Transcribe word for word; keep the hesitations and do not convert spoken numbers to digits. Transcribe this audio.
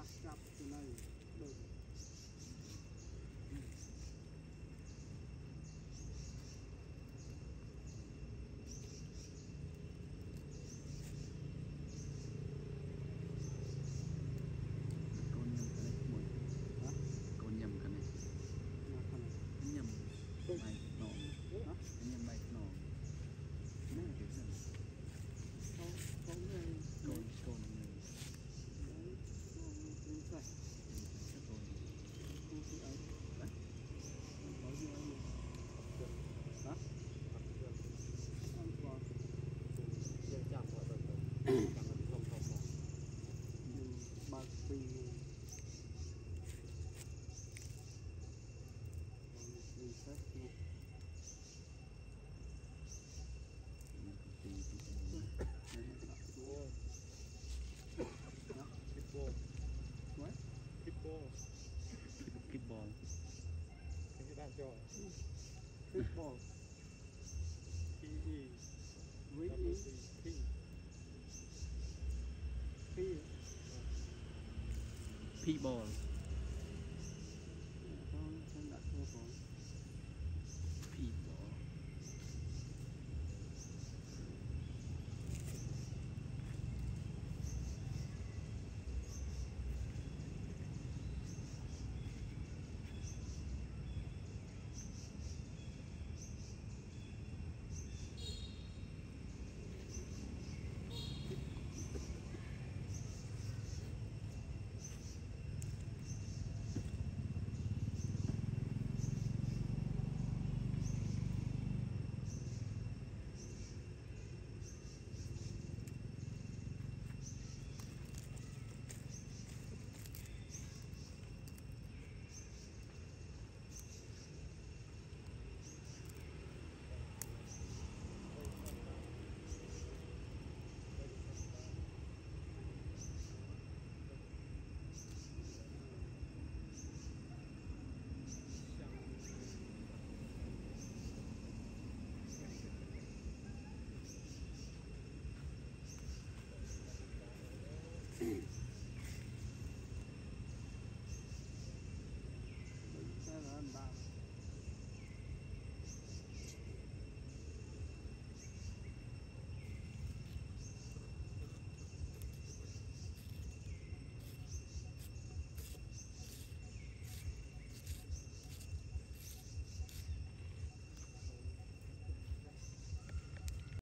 dashed up below level. Football. P E. Really? P. P. P ball.